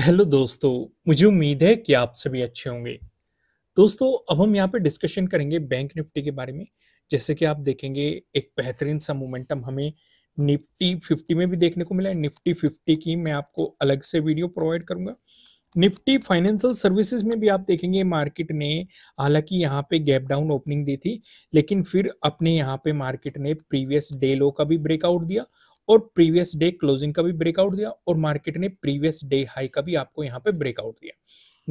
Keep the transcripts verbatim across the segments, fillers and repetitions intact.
Hello दोस्तों, मुझे उम्मीद है कि आप सभी अच्छे होंगे। दोस्तों, अब हम यहाँ पे डिस्कशन करेंगे बैंक निफ्टी के बारे में। जैसे कि आप देखेंगे एक बेहतरीन सा मोमेंटम हमें निफ्टी फिफ्टी में भी देखने को मिला है। निफ्टी फिफ्टी की मैं आपको अलग से वीडियो प्रोवाइड करूँगा। निफ्टी फाइनेंशियल सर्विसेज में भी आप देखेंगे मार्केट ने, हालांकि यहाँ पे गैप डाउन ओपनिंग दी थी, लेकिन फिर अपने यहाँ पे मार्केट ने प्रीवियस डे लो का भी ब्रेकआउट दिया और प्रीवियस डे क्लोजिंग का भी ब्रेकआउट दिया और मार्केट ने प्रीवियस डे हाई का भी आपको यहाँ पे ब्रेकआउट दिया।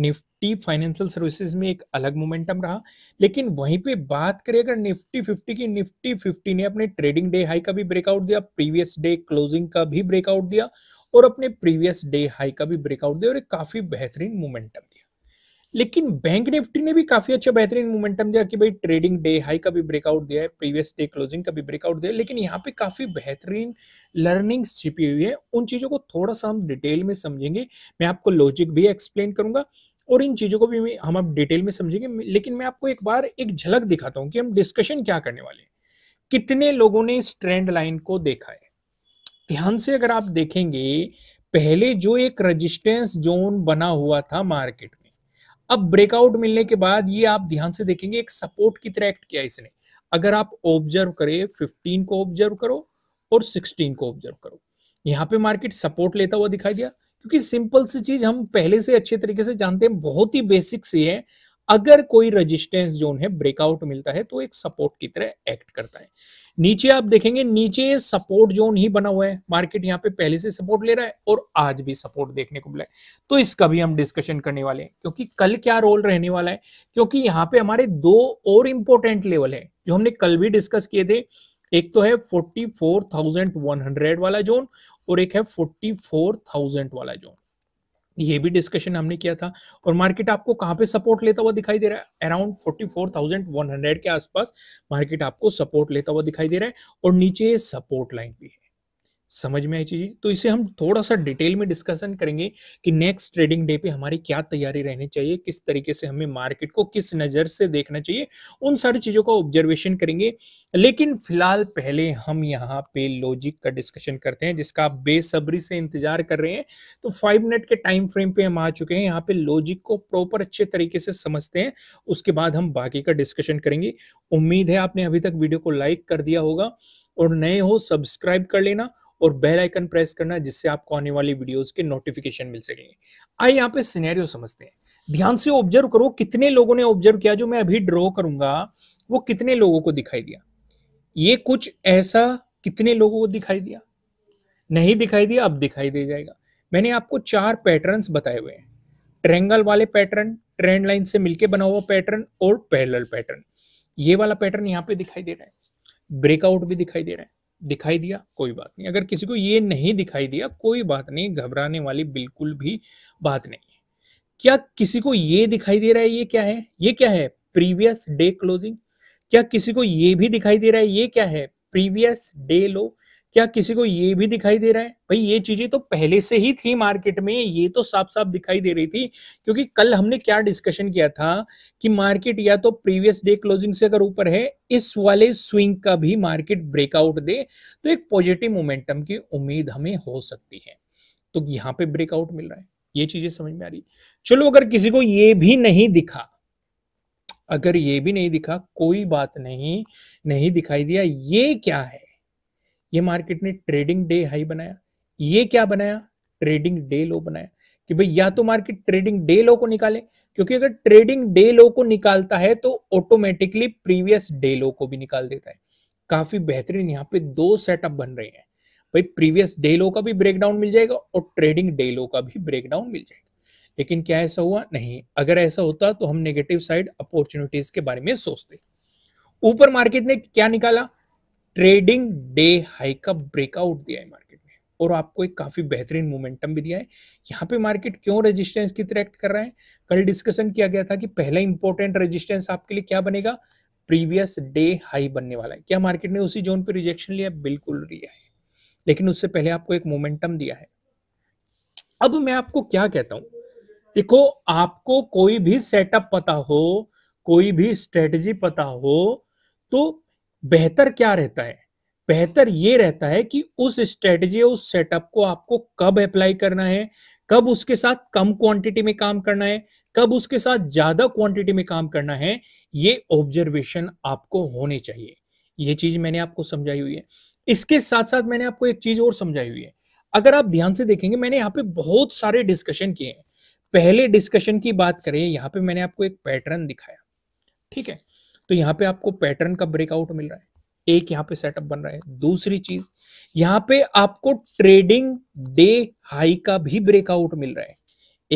निफ्टी फाइनेंशियल सर्विसेज में एक अलग मोमेंटम रहा, लेकिन वहीं पे बात करें अगर निफ्टी फिफ्टी की, निफ्टी फिफ्टी ने अपने ट्रेडिंग डे हाई का भी ब्रेकआउट दिया, प्रीवियस डे क्लोजिंग का भी ब्रेकआउट दिया और अपने प्रीवियस डे हाई का भी ब्रेकआउट दिया और एक काफी बेहतरीन मोमेंटम दिया। लेकिन बैंक निफ्टी ने भी काफी अच्छा बेहतरीन मोमेंटम दिया कि भाई ट्रेडिंग डे हाई का भी ब्रेकआउट दिया है, प्रीवियस डे क्लोजिंग का भी ब्रेकआउट दिया, लेकिन यहाँ पे काफी बेहतरीन लर्निंग्स छिपी हुई है। उन चीजों को थोड़ा सा हम डिटेल में समझेंगे। मैं आपको लॉजिक भी एक्सप्लेन करूंगा और इन चीजों को भी हम अब डिटेल में समझेंगे, लेकिन मैं आपको एक बार एक झलक दिखाता हूँ कि हम डिस्कशन क्या करने वाले हैं। कितने लोगों ने इस ट्रेंड लाइन को देखा है? ध्यान से अगर आप देखेंगे, पहले जो एक रजिस्टेंस जोन बना हुआ था मार्केट, अब ब्रेकआउट मिलने के बाद ये आप ध्यान से देखेंगे एक सपोर्ट की तरह एक्ट किया इसने। अगर आप ऑब्जर्व करें, फिफ्टीन को ऑब्जर्व करो और सिक्सटीन को ऑब्जर्व करो, यहाँ पे मार्केट सपोर्ट लेता हुआ दिखाई दिया। क्योंकि सिंपल सी चीज हम पहले से अच्छे तरीके से जानते हैं, बहुत ही बेसिक सी है। अगर कोई रेजिस्टेंस जोन है, ब्रेकआउट मिलता है तो एक सपोर्ट की तरह एक्ट करता है। नीचे आप देखेंगे, नीचे सपोर्ट जोन ही बना हुआ है। मार्केट यहाँ पे पहले से सपोर्ट ले रहा है और आज भी सपोर्ट देखने को मिला है, तो इसका भी हम डिस्कशन करने वाले हैं। क्योंकि कल क्या रोल रहने वाला है, क्योंकि यहाँ पे हमारे दो और इंपॉर्टेंट लेवल है जो हमने कल भी डिस्कस किए थे। एक तो है forty four thousand one hundred वाला जोन और एक है फोर्टी फोर थाउजेंड वाला जोन। ये भी डिस्कशन हमने किया था। और मार्केट आपको कहाँ पे सपोर्ट लेता हुआ दिखाई दे रहा है? अराउंड चौवालीस हज़ार एक सौ के आसपास मार्केट आपको सपोर्ट लेता हुआ दिखाई दे रहा है और नीचे सपोर्ट लाइन भी है। समझ में आई चीजें? तो इसे हम थोड़ा सा डिटेल में डिस्कशन करेंगे कि नेक्स्ट ट्रेडिंग डे पे हमारी क्या तैयारी रहनी चाहिए, किस तरीके से हमें मार्केट को किस नजर से देखना चाहिए, उन सारी चीजों का ऑब्जर्वेशन करेंगे। लेकिन फिलहाल पहले हम यहाँ पे लॉजिक का डिस्कशन करते हैं, जिसका आप बेसब्री से इंतजार कर रहे हैं। तो फाइव मिनट के टाइम फ्रेम पे हम आ चुके हैं। यहाँ पे लॉजिक को प्रॉपर अच्छे तरीके से समझते हैं, उसके बाद हम बाकी का डिस्कशन करेंगे। उम्मीद है आपने अभी तक वीडियो को लाइक कर दिया होगा और नए हो सब्सक्राइब कर लेना और बेल आइकन प्रेस करना, जिससे आपको आने वाली वीडियोस के नोटिफिकेशन मिल सकेंगे। आइए यहाँ पे सिनेरियो समझते हैं। ध्यान से ऑब्जर्व करो कितने लोगों ने ऑब्जर्व किया। जो मैं अभी ड्रॉ करूंगा वो कितने लोगों को दिखाई दिया? ये कुछ ऐसा कितने लोगों को दिखाई दिया? नहीं दिखाई दिया, अब दिखाई दे जाएगा। मैंने आपको चार पैटर्न्स बताए हुए हैं, ट्रायंगल वाले पैटर्न, ट्रेंड लाइन से मिलकर बना हुआ पैटर्न और पैरेलल पैटर्न। ये वाला पैटर्न यहाँ पे दिखाई दे रहा है, ब्रेकआउट भी दिखाई दे रहा है। दिखाई दिया, कोई बात नहीं। अगर किसी को ये नहीं दिखाई दिया, कोई बात नहीं, घबराने वाली बिल्कुल भी बात नहीं है। क्या किसी को ये दिखाई दे रहा है? ये क्या है? ये क्या है? Previous day closing. क्या किसी को ये भी दिखाई दे रहा है? ये क्या है? Previous day low. क्या किसी को ये भी दिखाई दे रहा है? भाई ये चीजें तो पहले से ही थी मार्केट में, ये तो साफ साफ दिखाई दे रही थी। क्योंकि कल हमने क्या डिस्कशन किया था कि मार्केट या तो प्रीवियस डे क्लोजिंग से अगर ऊपर है, इस वाले स्विंग का भी मार्केट ब्रेकआउट दे तो एक पॉजिटिव मोमेंटम की उम्मीद हमें हो सकती है। तो यहाँ पे ब्रेकआउट मिल रहा है, ये चीजें समझ में आ रही। चलो, अगर किसी को ये भी नहीं दिखा, अगर ये भी नहीं दिखा, कोई बात नहीं, नहीं दिखाई दिया। ये क्या है? ये मार्केट ने ट्रेडिंग डे हाई बनाया। ये क्या बनाया? ट्रेडिंग डे लो बनाया कि भाई या तो मार्केट ट्रेडिंग डे लो को निकाले, क्योंकि अगर ट्रेडिंग डे लो को निकालता है तो ऑटोमेटिकली प्रीवियस डे लो को भी निकाल देता है। काफी बेहतरीन यहाँ पे दो सेटअप बन रहे हैं। भाई प्रीवियस डे लो का भी ब्रेकडाउन मिल जाएगा और ट्रेडिंग डे लो का भी ब्रेकडाउन मिल जाएगा। लेकिन क्या ऐसा हुआ? नहीं। अगर ऐसा होता तो हम नेगेटिव साइड अपॉर्चुनिटीज के बारे में सोचते। ऊपर मार्केट ने क्या निकाला? ट्रेडिंग डे हाई का ब्रेकआउट दिया है मार्केट में और आपको एक काफी बेहतरीन मोमेंटम भी दिया है। यहाँ पे मार्केट क्यों रेजिस्टेंस की तरह एक्ट कर रहा है? कल डिस्कशन किया गया था कि पहला इंपॉर्टेंट रेजिस्टेंस आपके लिए क्या बनेगा? प्रीवियस डे हाई बनने वाला है। क्या मार्केट ने उसी जोन पे रिजेक्शन लिया? बिल्कुल लिया है, लेकिन उससे पहले आपको एक मोमेंटम दिया है। अब मैं आपको क्या कहता हूं, देखो, आपको कोई भी सेटअप पता हो, कोई भी स्ट्रेटजी पता हो, तो बेहतर क्या रहता है? बेहतर ये रहता है कि उस स्ट्रेटजी, उस सेटअप को आपको कब अप्लाई करना है, कब उसके साथ कम क्वांटिटी में काम करना है, कब उसके साथ ज्यादा क्वांटिटी में काम करना है, ये ऑब्जर्वेशन आपको होने चाहिए। ये चीज मैंने आपको समझाई हुई है। इसके साथ साथ मैंने आपको एक चीज और समझाई हुई है। अगर आप ध्यान से देखेंगे, मैंने यहाँ पे बहुत सारे डिस्कशन किए हैं। पहले डिस्कशन की बात करें, यहाँ पे मैंने आपको एक पैटर्न दिखाया, ठीक है। तो यहाँ पे आपको पैटर्न का ब्रेकआउट मिल रहा है, एक यहाँ पे सेटअप बन रहा है। दूसरी चीज, यहाँ पे आपको ट्रेडिंग डे हाई का भी ब्रेकआउट मिल रहा है,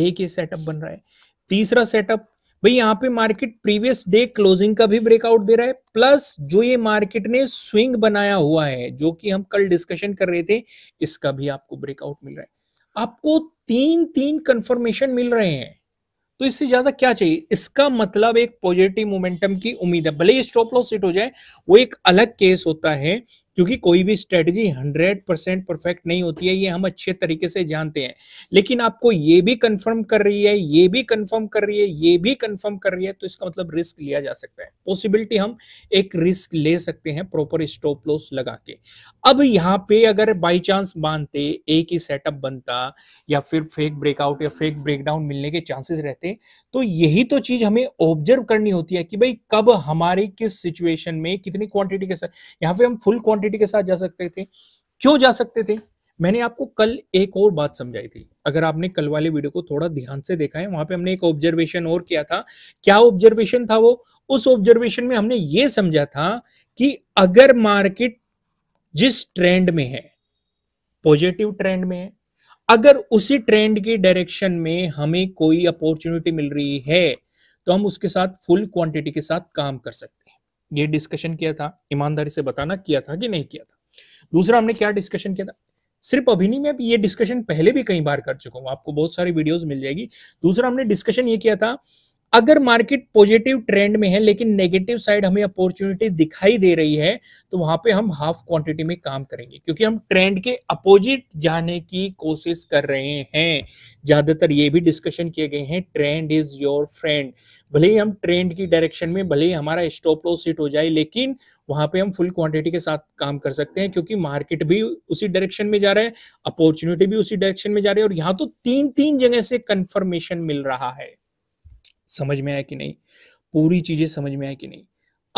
एक ये सेटअप बन रहा है। तीसरा सेटअप, भाई यहाँ पे मार्केट प्रीवियस डे क्लोजिंग का भी ब्रेकआउट दे रहा है, प्लस जो ये मार्केट ने स्विंग बनाया हुआ है, जो कि हम कल डिस्कशन कर रहे थे, इसका भी आपको ब्रेकआउट मिल रहा है। आपको तीन तीन कंफर्मेशन मिल रहे हैं, तो इससे ज्यादा क्या चाहिए। इसका मतलब एक पॉजिटिव मोमेंटम की उम्मीद है। भले ही स्टॉप लॉस हिट हो जाए, वो एक अलग केस होता है, क्योंकि कोई भी स्ट्रेटजी हंड्रेड परसेंट परफेक्ट नहीं होती है, ये हम अच्छे तरीके से जानते हैं। लेकिन आपको ये भी कंफर्म कर रही है, ये भी कंफर्म कर रही है, ये भी कंफर्म कर रही है, तो इसका मतलब रिस्क लिया जा सकता है। पॉसिबिलिटी हम एक रिस्क ले सकते हैं प्रॉपर स्टॉप लॉस लगा के। अब यहाँ पे अगर बाई चांस बांधते, एक ही सेटअप बनता, या फिर फेक ब्रेकआउट या फेक ब्रेकडाउन मिलने के चांसेस रहते। तो यही तो चीज हमें ऑब्जर्व करनी होती है कि भाई कब हमारी किस सिचुएशन में कितनी क्वांटिटी के साथ, यहाँ पे हम फुल क्वांटिटी के साथ जा सकते थे। क्यों जा सकते थे? मैंने आपको कल एक और बात समझाई थी, अगर आपने कल वाले वीडियो को थोड़ा ध्यान से देखा है, वहां पे हमने एक ऑब्जर्वेशन और किया था। क्या ऑब्जर्वेशन था वो? उस ऑब्जर्वेशन में हमने ये समझा था कि अगर मार्केट जिस ट्रेंड में है, पॉजिटिव ट्रेंड में है, अगर उसी ट्रेंड के डायरेक्शन में हमें कोई अपॉर्चुनिटी मिल रही है, तो हम उसके साथ फुल क्वांटिटी के साथ काम कर सकते हैं। ये डिस्कशन किया था, ईमानदारी से बताना किया था कि नहीं किया था। दूसरा हमने क्या डिस्कशन किया था, सिर्फ अभी नहीं, मैं ये डिस्कशन पहले भी कई बार कर चुका हूं, आपको बहुत सारी वीडियोस मिल जाएगी। दूसरा हमने डिस्कशन ये किया था, अगर मार्केट पॉजिटिव ट्रेंड में है लेकिन नेगेटिव साइड हमें अपॉर्चुनिटी दिखाई दे रही है, तो वहां पे हम हाफ क्वांटिटी में काम करेंगे, क्योंकि हम ट्रेंड के अपोजिट जाने की कोशिश कर रहे हैं। ज्यादातर ये भी डिस्कशन किए गए हैं, ट्रेंड इज योर फ्रेंड। भले ही हम ट्रेंड की डायरेक्शन में, भले ही हमारा स्टॉप लॉस हिट हो जाए, लेकिन वहां पे हम फुल क्वांटिटी के साथ काम कर सकते हैं, क्योंकि मार्केट भी उसी डायरेक्शन में जा रहा है, अपॉर्चुनिटी भी उसी डायरेक्शन में जा रही है। और यहाँ तो तीन तीन जगह से कंफर्मेशन मिल रहा है। समझ में आया कि नहीं? पूरी चीजें समझ में आया कि नहीं?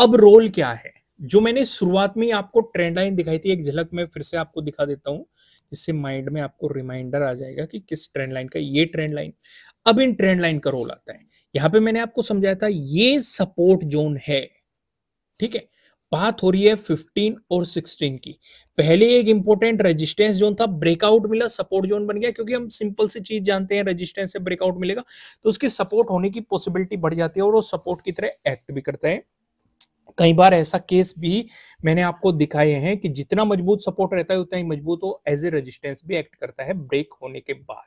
अब रोल क्या है, जो मैंने शुरुआत में आपको ट्रेंड लाइन दिखाई थी, एक झलक मैं फिर से आपको दिखा देता हूं, इससे माइंड में आपको रिमाइंडर आ जाएगा कि किस ट्रेंड लाइन का, ये ट्रेंड लाइन। अब इन ट्रेंड लाइन का रोल आता है। यहाँ पे मैंने आपको समझाया था, ये सपोर्ट जोन है, ठीक है। बात हो रही है फिफ्टीन और सिक्सटीन की। पहले एक इंपॉर्टेंट रेजिस्टेंस जोन था, ब्रेकआउट मिला, सपोर्ट जोन बन गया, क्योंकि हम सिंपल सी चीज जानते हैं, रेजिस्टेंस से ब्रेकआउट मिलेगा तो उसकी सपोर्ट होने की पॉसिबिलिटी बढ़ जाती है, और वो सपोर्ट की तरह एक्ट भी करता है। कई बार ऐसा केस भी मैंने आपको दिखाए हैं कि जितना मजबूत सपोर्ट रहता है, उतना ही मजबूत वो एज ए रेजिस्टेंस भी एक्ट करता है ब्रेक होने के बाद।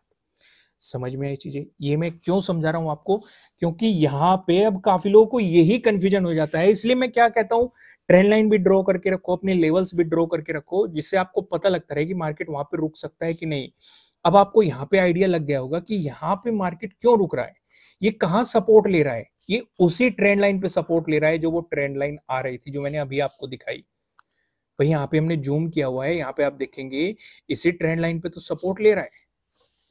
समझ में आई चीजें? ये मैं क्यों समझा रहा हूं आपको, क्योंकि यहाँ पे अब काफी लोगों को यही कंफ्यूजन हो जाता है। इसलिए मैं क्या कहता हूँ, ट्रेंड लाइन भी ड्रॉ करके रखो, अपने लेवल्स भी ड्रॉ करके रखो, जिससे आपको पता लगता रहे कि मार्केट वहां पे रुक सकता है कि नहीं। अब आपको यहाँ पे आइडिया लग गया होगा कि यहाँ पे मार्केट क्यों रुक रहा है, ये कहाँ सपोर्ट ले रहा है। ये उसी ट्रेंड लाइन पे सपोर्ट ले रहा है जो वो ट्रेंड लाइन आ रही थी, जो मैंने अभी आपको दिखाई। भाई यहाँ पे हमने जूम किया हुआ है, यहाँ पे आप देखेंगे इसी ट्रेंड लाइन पे तो सपोर्ट ले रहा है।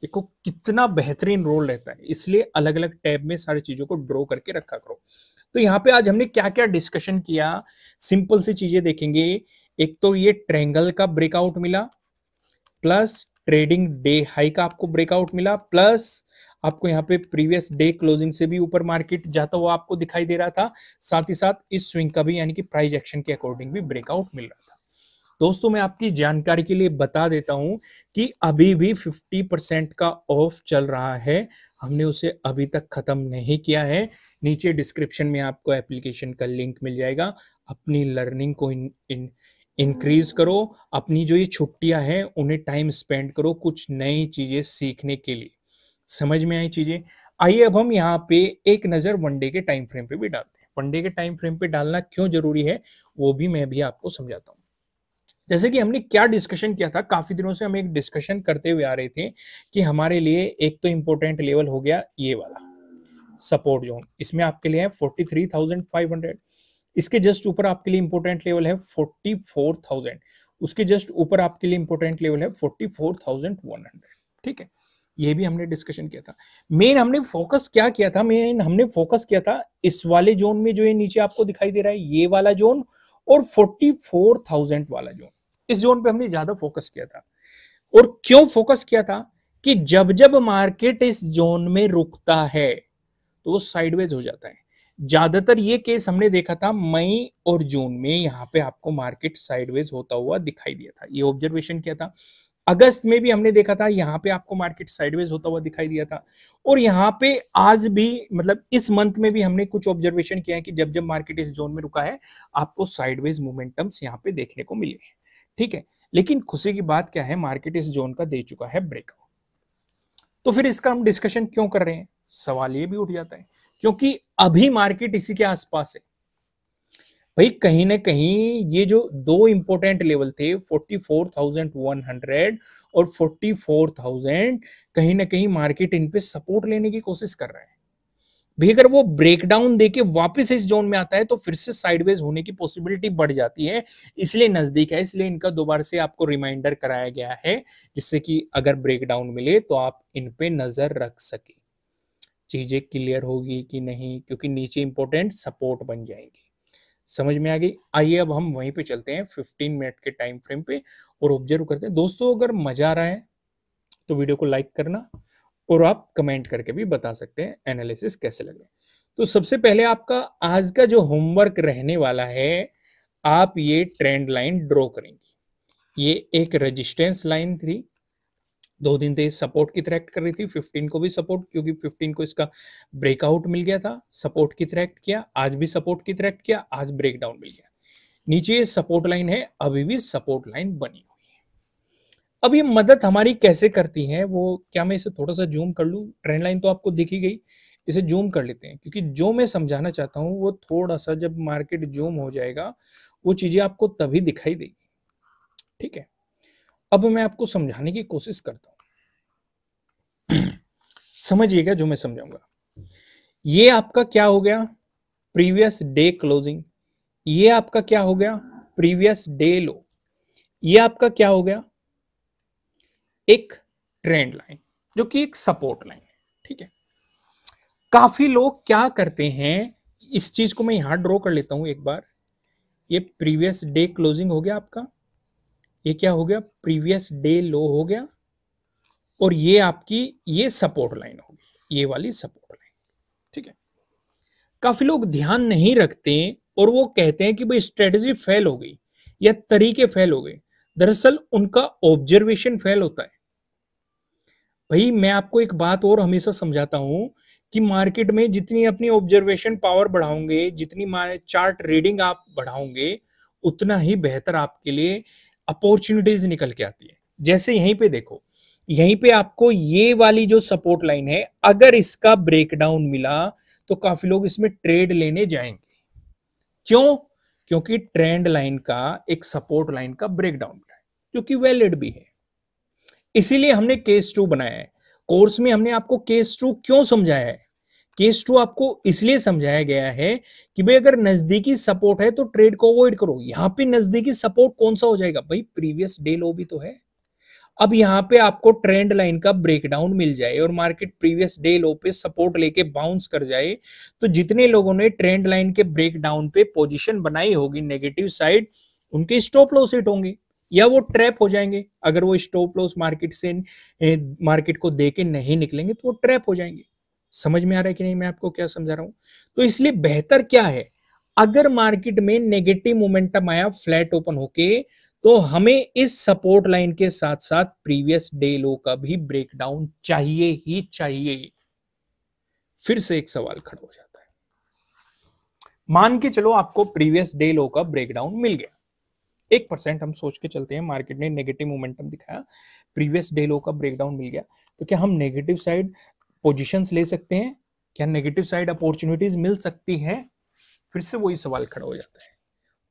देखो कितना बेहतरीन रोल रहता है। इसलिए अलग अलग टैब में सारी चीजों को ड्रॉ करके रखा करो। तो यहाँ पे आज हमने क्या क्या डिस्कशन किया, सिंपल सी चीजें देखेंगे। एक तो ये ट्रायंगल का ब्रेकआउट मिला, प्लस ट्रेडिंग डे हाई का आपको ब्रेकआउट मिला, प्लस आपको यहाँ पे प्रीवियस डे क्लोजिंग से भी ऊपर मार्केट जाता हुआ आपको दिखाई दे रहा था, साथ ही साथ इस स्विंग का भी, यानी कि प्राइस एक्शन के अकॉर्डिंग भी ब्रेकआउट मिल रहा था। दोस्तों मैं आपकी जानकारी के लिए बता देता हूं कि अभी भी फिफ्टी परसेंट का ऑफ चल रहा है, हमने उसे अभी तक खत्म नहीं किया है। नीचे डिस्क्रिप्शन में आपको एप्लीकेशन का लिंक मिल जाएगा। अपनी लर्निंग को इन, इन, इंक्रीज करो, अपनी जो ये छुट्टियां हैं उन्हें टाइम स्पेंड करो कुछ नई चीजें सीखने के लिए। समझ में आई चीजें? आइए अब हम यहाँ पे एक नजर वनडे के टाइम फ्रेम पे भी डालते हैं। वनडे के टाइम फ्रेम पे डालना क्यों जरूरी है, वो भी मैं भी आपको समझाता हूँ। जैसे कि हमने क्या डिस्कशन किया था, काफी दिनों से हम एक डिस्कशन करते हुए आ रहे थे कि हमारे लिए एक तो इंपॉर्टेंट लेवल हो गया ये वाला सपोर्ट जोन, इसमें आपके लिए है forty three thousand five hundred. इसके जस्ट ऊपर आपके लिए इंपॉर्टेंट लेवल है फोर्टी फोर थाउजेंड, उसके जस्ट ऊपर आपके लिए इंपॉर्टेंट लेवल है forty four thousand one hundred, ठीक है। ये भी हमने डिस्कशन किया था। मेन हमने फोकस क्या किया था, मेन हमने फोकस किया था इस वाले जोन में जो ये नीचे आपको दिखाई दे रहा है, ये वाला जोन और चौवालीस हज़ार वाला जोन, इस जोन पे हमने ज्यादा फोकस किया था। और क्यों फोकस किया था कि जब जब मार्केट इस जोन में रुकता है तो वो साइडवेज हो जाता है। ज्यादातर ये केस हमने देखा था मई और जून में, यहाँ पे आपको मार्केट साइडवेज होता हुआ दिखाई दिया था, ये ऑब्जर्वेशन किया था। अगस्त में भी हमने देखा था, यहाँ पे आपको मार्केट साइडवेज होता हुआ दिखाई दिया था। और यहाँ पे आज भी, मतलब इस मंथ में भी हमने कुछ ऑब्जर्वेशन किया है कि जब जब मार्केट इस जोन में रुका है आपको साइडवेज मोमेंटम्स यहाँ पे देखने को मिले हैं, ठीक है। लेकिन खुशी की बात क्या है, मार्केट इस जोन का दे चुका है ब्रेकआउट। तो फिर इसका हम डिस्कशन क्यों कर रहे हैं, सवाल ये भी उठ जाता है, क्योंकि अभी मार्केट इसी के आसपास है भाई। कहीं ना कहीं ये जो दो इंपॉर्टेंट लेवल थे चौवालीस हज़ार एक सौ और चौवालीस हज़ार, कहीं ना कहीं मार्केट इन पे सपोर्ट लेने की कोशिश कर रहा है भाई। अगर वो ब्रेकडाउन देके वापस इस जोन में आता है तो फिर से साइडवेज होने की पॉसिबिलिटी बढ़ जाती है, इसलिए नजदीक है, इसलिए इनका दोबारा से आपको रिमाइंडर कराया गया है, जिससे कि अगर ब्रेकडाउन मिले तो आप इन पे नजर रख सके। चीजें क्लियर होगी कि नहीं, क्योंकि नीचे इंपॉर्टेंट सपोर्ट बन जाएंगे। समझ में आ गई? आइए अब हम वहीं पे चलते हैं पंद्रह मिनट के टाइम फ्रेम पे और ऑब्जर्व करते हैं। दोस्तों अगर मजा आ रहा है तो वीडियो को लाइक करना, और आप कमेंट करके भी बता सकते हैं एनालिसिस कैसे लग रहे हैं। तो सबसे पहले आपका आज का जो होमवर्क रहने वाला है, आप ये ट्रेंड लाइन ड्रॉ करेंगे। ये एक रेजिस्टेंस लाइन थी, दो दिन से सपोर्ट की ट्रैक्ट कर रही थी, पंद्रह को भी सपोर्ट, क्योंकि पंद्रह को इसका ब्रेकआउट मिल गया था, सपोर्ट की ट्रैक्ट किया, आज भी सपोर्ट की ट्रैक्ट किया, आज ब्रेकडाउन मिल गया। नीचे ये सपोर्ट लाइन है, अभी भी सपोर्ट लाइन बनी हुई है। अब ये मदद हमारी कैसे करती है वो, क्या मैं इसे थोड़ा सा जूम कर लूँ? ट्रेंड लाइन तो आपको दिखी गई, इसे जूम कर लेते हैं, क्योंकि जो मैं समझाना चाहता हूँ वो थोड़ा सा, जब मार्केट जूम हो जाएगा वो चीजें आपको तभी दिखाई देगी, ठीक है। अब मैं आपको समझाने की कोशिश करता हूं, समझिएगा जो मैं समझाऊंगा। ये आपका क्या हो गया, प्रीवियस डे क्लोजिंग। ये आपका क्या हो गया, प्रीवियस डे लो। ये आपका क्या हो गया, एक ट्रेंड लाइन जो कि एक सपोर्ट लाइन है, ठीक है। काफी लोग क्या करते हैं, इस चीज को मैं यहां ड्रॉ कर लेता हूं एक बार। ये प्रीवियस डे क्लोजिंग हो गया आपका, ये क्या हो गया, प्रीवियस डे लो हो गया, और ये आपकी ये सपोर्ट लाइन हो गई, ये वाली सपोर्ट लाइन, ठीक है। काफी लोग ध्यान नहीं रखते और वो कहते हैं कि भाई स्ट्रेटजी फेल हो गई या तरीके फेल हो गए। दरअसल उनका ऑब्जर्वेशन फेल होता है भाई। मैं आपको एक बात और हमेशा समझाता हूं कि मार्केट में जितनी अपनी ऑब्जर्वेशन पावर बढ़ाओगे, जितनी चार्ट रीडिंग आप बढ़ाओगे, उतना ही बेहतर आपके लिए अपॉर्चुनिटीज निकल के आती है। जैसे यहीं पे देखो, यहीं पे आपको ये वाली जो सपोर्ट लाइन है, अगर इसका ब्रेकडाउन मिला तो काफी लोग इसमें ट्रेड लेने जाएंगे। क्यों? क्योंकि ट्रेंड लाइन का, एक सपोर्ट लाइन का ब्रेकडाउन मिला है, जो कि वैलिड भी है। इसीलिए हमने केस टू बनाया है कोर्स में। हमने आपको केस टू क्यों समझाया है, केस टू आपको इसलिए समझाया गया है कि भाई अगर नजदीकी सपोर्ट है तो ट्रेड को अवॉइड करो। यहाँ पे नजदीकी सपोर्ट कौन सा हो जाएगा भाई, प्रीवियस डे लो भी तो है। अब यहाँ पे आपको ट्रेंड लाइन का ब्रेकडाउन मिल जाए और मार्केट प्रीवियस डे लो पे सपोर्ट लेके बाउंस कर जाए, तो जितने लोगों ने ट्रेंड लाइन के ब्रेकडाउन पे पोजिशन बनाई होगी नेगेटिव साइड, उनके स्टॉप लॉस हिट होंगे या वो ट्रैप हो जाएंगे। अगर वो स्टॉप लॉस मार्केट से, मार्केट को दे के नहीं निकलेंगे तो वो ट्रैप हो जाएंगे। समझ में आ रहा है कि नहीं मैं आपको क्या समझा रहा हूं? तो इसलिए बेहतर क्या है, अगर मार्केट में नेगेटिव मोमेंटम आया फ्लैट ओपन होके, तो हमें इस सपोर्ट लाइन के साथ साथ प्रीवियस डे लो का भी ब्रेकडाउन चाहिए ही चाहिए। फिर से एक सवाल खड़ा हो जाता है, मान के चलो आपको प्रीवियस डे लो का ब्रेकडाउन मिल गया, एक परसेंट हम सोच के चलते हैं, मार्केट ने नेगेटिव मोमेंटम दिखाया, प्रीवियस डे लो का ब्रेकडाउन मिल गया, तो क्या हम नेगेटिव साइड पोजीशंस ले सकते हैं? क्या नेगेटिव साइड अपॉर्चुनिटीज मिल सकती हैं? फिर से वही सवाल खड़ा हो जाता है,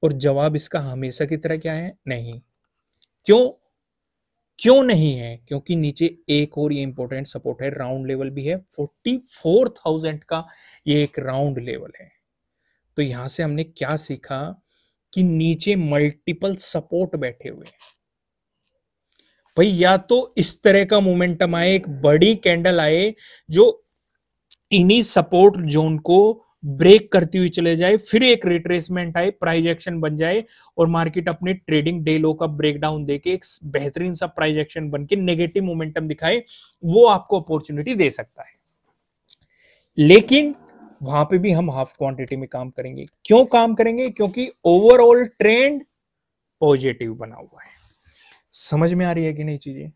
और जवाब इसका हमेशा की तरह क्या है, नहीं। क्यों क्यों नहीं है? क्योंकि नीचे एक और ये इंपॉर्टेंट सपोर्ट है, राउंड लेवल भी है, चौवालीस हज़ार का ये एक राउंड लेवल है। तो यहां से हमने क्या सीखा कि नीचे मल्टीपल सपोर्ट बैठे हुए हैं, भाई या तो इस तरह का मोमेंटम आए, एक बड़ी कैंडल आए जो इन्हीं सपोर्ट जोन को ब्रेक करती हुई चले जाए, फिर एक रिट्रेसमेंट आए, प्राइस एक्शन बन जाए और मार्केट अपने ट्रेडिंग डे लो का ब्रेकडाउन देके एक बेहतरीन सा प्राइस एक्शन बनके नेगेटिव मोमेंटम दिखाए, वो आपको अपॉर्चुनिटी दे सकता है। लेकिन वहां पे भी हम हाफ क्वांटिटी में काम करेंगे। क्यों काम करेंगे? क्योंकि ओवरऑल ट्रेंड पॉजिटिव बना हुआ है। समझ में आ रही है कि नहीं चीजें?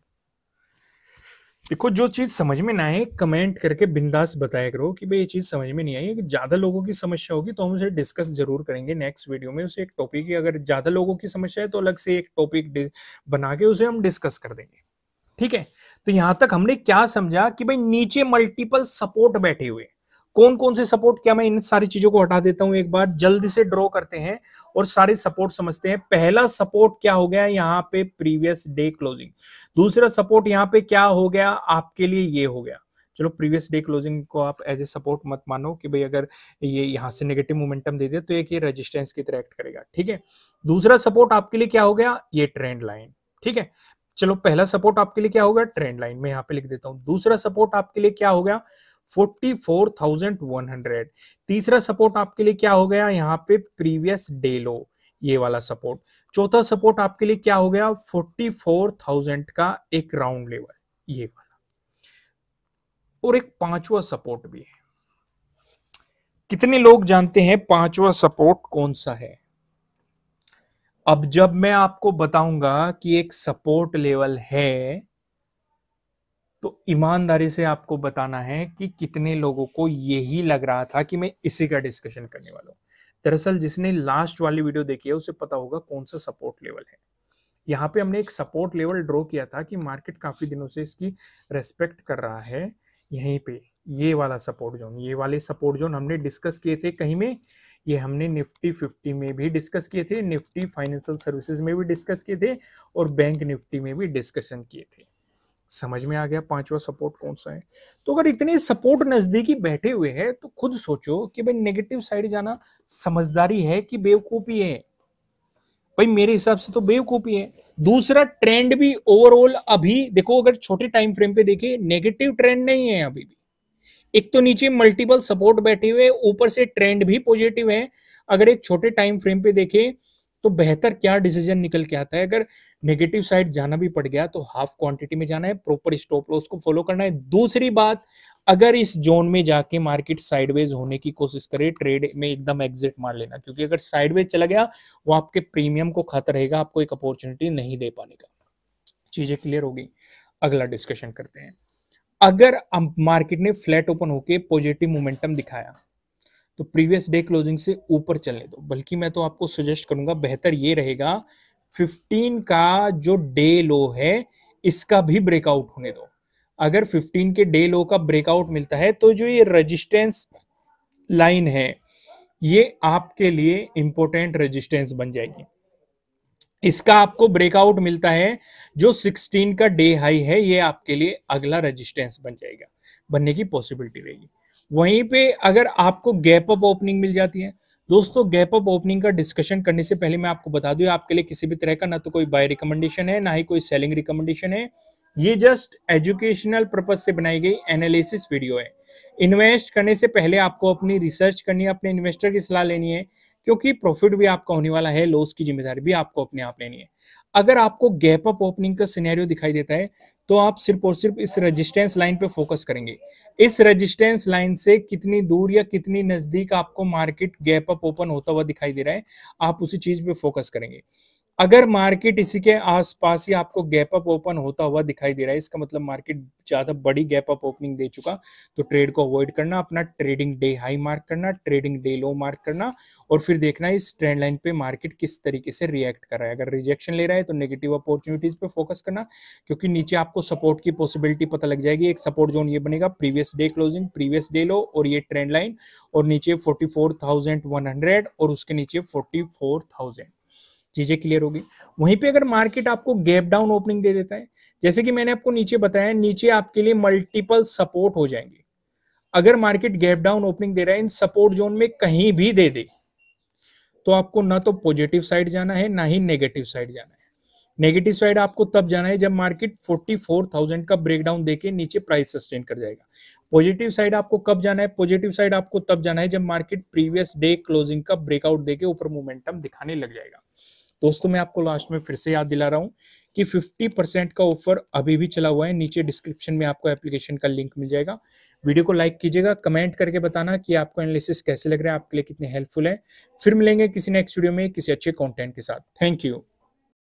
देखो, जो चीज समझ में ना आए कमेंट करके बिंदास बताया करो कि भाई ये चीज समझ में नहीं आई। अगर ज्यादा लोगों की समस्या होगी तो हम उसे डिस्कस जरूर करेंगे नेक्स्ट वीडियो में। उसे एक टॉपिक, अगर ज्यादा लोगों की समस्या है तो अलग से एक टॉपिक बना के उसे हम डिस्कस कर देंगे। ठीक है, तो यहां तक हमने क्या समझा कि भाई नीचे मल्टीपल सपोर्ट बैठे हुए, कौन कौन से सपोर्ट? क्या मैं इन सारी चीजों को हटा देता हूं, एक बार जल्दी से ड्रॉ करते हैं और सारे सपोर्ट समझते हैं। पहला सपोर्ट क्या हो गया यहाँ पे? Previous day closing. दूसरा सपोर्ट यहाँ पे क्या हो गया आपके लिए? ये हो गया। चलो, प्रीवियस डे क्लोजिंग को आप एज ए सपोर्ट मत मानो कि भाई अगर ये यहाँ से नेगेटिव मोमेंटम दे दे तो एक ये रेजिस्टेंस की तरह एक्ट करेगा। ठीक है, दूसरा सपोर्ट आपके लिए क्या हो गया? ये ट्रेंड लाइन। ठीक है, चलो पहला सपोर्ट आपके लिए क्या हो गया? ट्रेंड लाइन, में यहाँ पे लिख देता हूँ। दूसरा सपोर्ट आपके लिए क्या हो गया? Forty four thousand one hundred. तीसरा सपोर्ट आपके लिए क्या हो गया? यहाँ पे प्रीवियस डे लो, ये वाला सपोर्ट। चौथा सपोर्ट आपके लिए क्या हो गया? फोर्टी फोर थाउजेंड का एक राउंड लेवल, ये वाला। और एक पांचवा सपोर्ट भी है। कितने लोग जानते हैं पांचवा सपोर्ट कौन सा है? अब जब मैं आपको बताऊंगा कि एक सपोर्ट लेवल है तो ईमानदारी से आपको बताना है कि कितने लोगों को यही लग रहा था कि मैं इसी का डिस्कशन करने वाला हूँ। दरअसल जिसने लास्ट वाली वीडियो देखी है उसे पता होगा कौन सा सपोर्ट लेवल है। यहाँ पे हमने एक सपोर्ट लेवल ड्रॉ किया था कि मार्केट काफी दिनों से इसकी रेस्पेक्ट कर रहा है। यहीं पे ये वाला सपोर्ट जोन, ये वाले सपोर्ट जोन हमने डिस्कस किए थे कहीं में। ये हमने निफ्टी फिफ्टी में भी डिस्कस किए थे, निफ्टी फाइनेंशियल सर्विसेज में भी डिस्कस किए थे और बैंक निफ्टी में भी डिस्कशन किए थे। समझ में आ गया पांचवा सपोर्ट कौन सा है? तो अगर इतने सपोर्ट नजदीकी बैठे हुए हैं तो खुद सोचो कि भाई नेगेटिव साइड जाना समझदारी है कि बेवकूफी है? भाई मेरे हिसाब से तो बेवकूफी है। दूसरा, ट्रेंड भी ओवरऑल अभी देखो, अगर छोटे टाइम फ्रेम पे देखे नेगेटिव ट्रेंड नहीं है अभी भी। एक तो नीचे मल्टीपल सपोर्ट बैठे हुए, ऊपर से ट्रेंड भी पॉजिटिव है। अगर एक छोटे टाइम फ्रेम पे देखें तो बेहतर क्या डिसीजन निकल के आता है? अगर नेगेटिव साइड जाना भी पड़ गया तो हाफ क्वांटिटी में जाना है, प्रॉपर स्टॉप लॉस को फॉलो करना है। दूसरी बात, अगर इस जोन में जाके मार्केट साइडवेज होने की कोशिश करे, ट्रेड में एकदम एग्जिट मार लेना, क्योंकि अगर साइडवेज चला गया वो आपके प्रीमियम को खाता रहेगा, आपको एक अपॉर्चुनिटी नहीं दे पाने का। चीजें क्लियर हो गई, अगला डिस्कशन करते हैं। अगर मार्केट ने फ्लैट ओपन होके पॉजिटिव मोमेंटम दिखाया तो प्रीवियस डे क्लोजिंग से ऊपर चलने दो। बल्कि मैं तो आपको सजेस्ट करूंगा, बेहतर ये रहेगा फिफ्टीन का जो डे लो है इसका भी ब्रेकआउट होने दो। अगर फिफ्टीन के डे लो का ब्रेकआउट मिलता है तो जो ये रेजिस्टेंस लाइन है ये आपके लिए इंपॉर्टेंट रेजिस्टेंस बन जाएगी। इसका आपको ब्रेकआउट मिलता है, जो सिक्सटीन का डे हाई है ये आपके लिए अगला रेजिस्टेंस बन जाएगा, बनने की पॉसिबिलिटी रहेगी। वहीं पे अगर आपको गैप अप ओपनिंग मिल जाती है, दोस्तों गैप अप ओपनिंग का डिस्कशन करने से पहले मैं आपको बता दूं, आपके लिए किसी भी तरह का ना तो कोई बाय रिकमेंडेशन है, ना ही कोई सेलिंग रिकमेंडेशन है। ये जस्ट एजुकेशनल पर्पज से बनाई गई एनालिसिस वीडियो है। इन्वेस्ट करने से पहले आपको अपनी रिसर्च करनी है, अपने इन्वेस्टर की सलाह लेनी है, क्योंकि प्रॉफिट भी आपका होने वाला है, लॉस की जिम्मेदारी भी आपको अपने आप लेनी है। अगर आपको गैप अप ओपनिंग का सिनेरियो दिखाई देता है तो आप सिर्फ और सिर्फ इस रेजिस्टेंस लाइन पे फोकस करेंगे। इस रेजिस्टेंस लाइन से कितनी दूर या कितनी नजदीक आपको मार्केट गैप अप ओपन होता हुआ दिखाई दे रहा है, आप उसी चीज पे फोकस करेंगे। अगर मार्केट इसी के आसपास ही आपको गैप अप ओपन होता हुआ दिखाई दे रहा है, इसका मतलब मार्केट ज्यादा बड़ी गैप अप ओपनिंग दे चुका, तो ट्रेड को अवॉइड करना, अपना ट्रेडिंग डे हाई मार्क करना, ट्रेडिंग डे लो मार्क करना और फिर देखना इस ट्रेंड लाइन पे मार्केट किस तरीके से रिएक्ट कर रहा है। अगर रिजेक्शन ले रहा है तो नेगेटिव अपॉर्चुनिटीज पे फोकस करना, क्योंकि नीचे आपको सपोर्ट की पॉसिबिलिटी पता लग जाएगी। एक सपोर्ट जोन ये बनेगा, previous day closing, previous day low और ये ट्रेंड लाइन, और नीचे forty four thousand one hundred और उसके नीचे फोर्टी फोर थाउजेंड। चीजें क्लियर होगी। वहीं पे अगर मार्केट आपको गैप डाउन ओपनिंग दे देता है, जैसे कि मैंने आपको नीचे बताया, नीचे आपके लिए मल्टीपल सपोर्ट हो जाएंगे। अगर मार्केट गैप डाउन ओपनिंग दे रहा है इन सपोर्ट जोन में कहीं भी दे दे तो आपको ना तो पॉजिटिव साइड जाना है ना ही नेगेटिव साइड जाना है। नेगेटिव साइड आपको तब जाना है जब मार्केट फोर्टी फोर थाउजेंड का ब्रेकडाउन देके नीचे प्राइस सस्टेन कर जाएगा। पॉजिटिव साइड आपको कब जाना है? पॉजिटिव साइड आपको तब जाना है जब मार्केट प्रीवियस डे क्लोजिंग का ब्रेकआउट देके ऊपर मोमेंटम दिखाने लग जाएगा। दोस्तों मैं आपको लास्ट में फिर से याद दिला रहा हूँ कि फिफ्टी परसेंट का ऑफर अभी भी चला हुआ है। नीचे डिस्क्रिप्शन में आपको एप्लीकेशन का लिंक मिल जाएगा। वीडियो को लाइक कीजिएगा, कमेंट करके बताना कि आपको एनालिसिस कैसे लग रहा है, आपके लिए कितने हेल्पफुल है। फिर मिलेंगे किसी नेक्स्ट वीडियो में किसी अच्छे कॉन्टेंट के साथ। Thank you.